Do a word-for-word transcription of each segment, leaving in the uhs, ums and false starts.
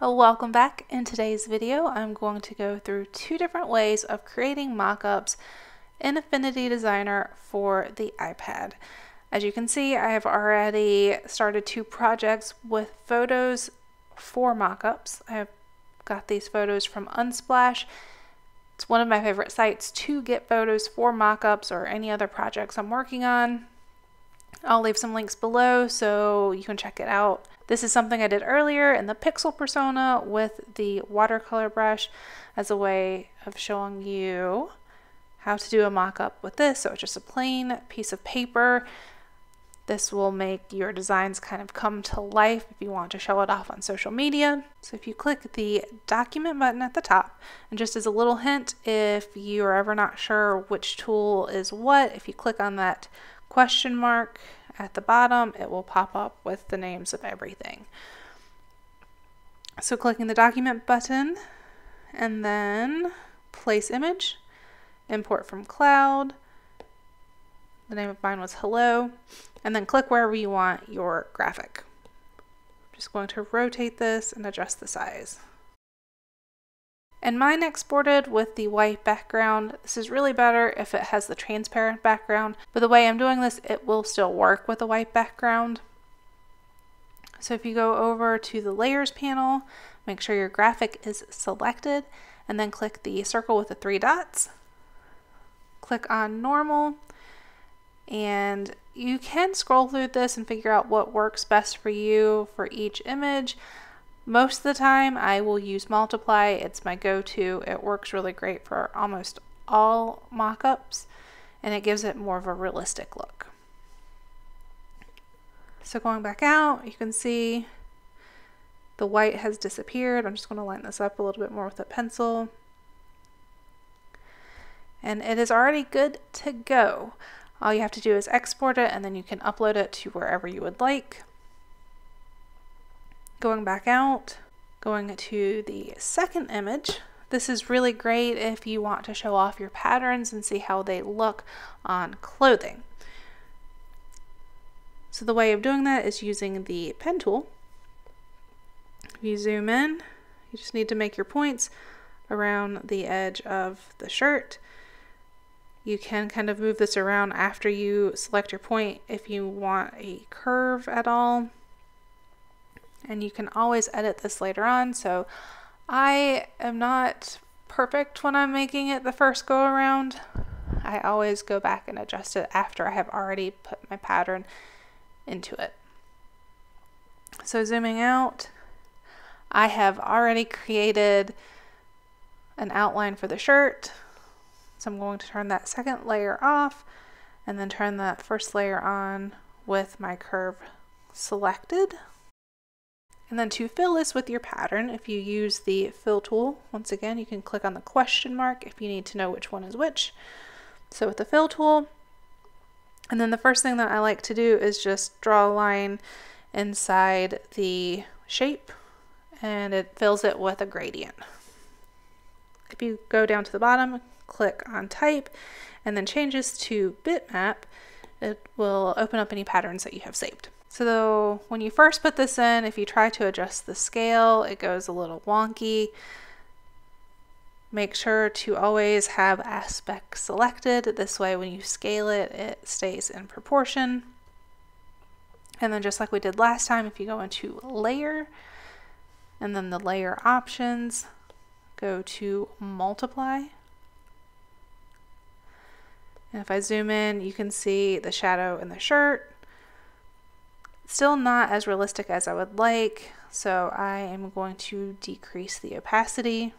Welcome back. In today's video, I'm going to go through two different ways of creating mockups in Affinity Designer for the iPad. As you can see, I have already started two projects with photos for mockups. I've got these photos from Unsplash. It's one of my favorite sites to get photos for mockups or any other projects I'm working on. I'll leave some links below so you can check it out. This is something I did earlier in the Pixel Persona with the watercolor brush as a way of showing you how to do a mock-up with this. So it's just a plain piece of paper. This will make your designs kind of come to life if you want to show it off on social media. So if you click the document button at the top, and just as a little hint, if you are ever not sure which tool is what, if you click on that question mark at the bottom, it will pop up with the names of everything. So clicking the document button and then place image, import from cloud. The name of mine was hello, and then click wherever you want your graphic. I'm just going to rotate this and adjust the size. And mine exported with the white background. This is really better if it has the transparent background, but the way I'm doing this, it will still work with a white background. So if you go over to the layers panel, make sure your graphic is selected, and then click the circle with the three dots. Click on normal, and you can scroll through this and figure out what works best for you for each image. Most of the time I will use multiply. It's my go-to. It works really great for almost all mock-ups, and it gives it more of a realistic look. So going back out, you can see the white has disappeared. I'm just going to line this up a little bit more with a pencil. And it is already good to go. All you have to do is export it, and then you can upload it to wherever you would like. Going back out, going to the second image. This is really great if you want to show off your patterns and see how they look on clothing. So the way of doing that is using the pen tool. If you zoom in, you just need to make your points around the edge of the shirt. You can kind of move this around after you select your point if you want a curve at all. And you can always edit this later on. So I am not perfect when I'm making it the first go around. I always go back and adjust it after I have already put my pattern into it. So zooming out, I have already created an outline for the shirt. So I'm going to turn that second layer off and then turn that first layer on with my curve selected. And then to fill this with your pattern, if you use the fill tool, once again, you can click on the question mark if you need to know which one is which. So with the fill tool, and then the first thing that I like to do is just draw a line inside the shape, and it fills it with a gradient. If you go down to the bottom, click on type, and then changes to bitmap, it will open up any patterns that you have saved. So when you first put this in, if you try to adjust the scale, it goes a little wonky. Make sure to always have aspect selected. This way when you scale it, it stays in proportion. And then just like we did last time, if you go into layer and then the layer options, go to multiply. And if I zoom in, you can see the shadow in the shirt. Still not as realistic as I would like, so I am going to decrease the opacity.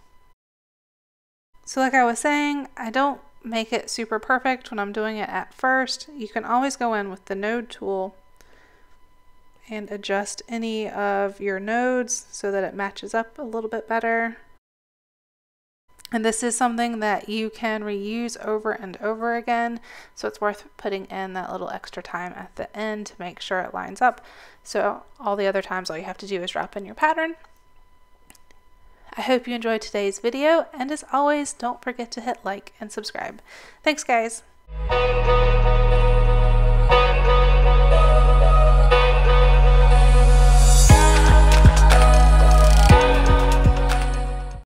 So like I was saying, I don't make it super perfect when I'm doing it at first. You can always go in with the node tool and adjust any of your nodes so that it matches up a little bit better. And this is something that you can reuse over and over again, so it's worth putting in that little extra time at the end to make sure it lines up. So all the other times, all you have to do is drop in your pattern. I hope you enjoyed today's video, and as always, don't forget to hit like and subscribe. Thanks, guys.